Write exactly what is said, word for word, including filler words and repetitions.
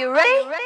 you ready?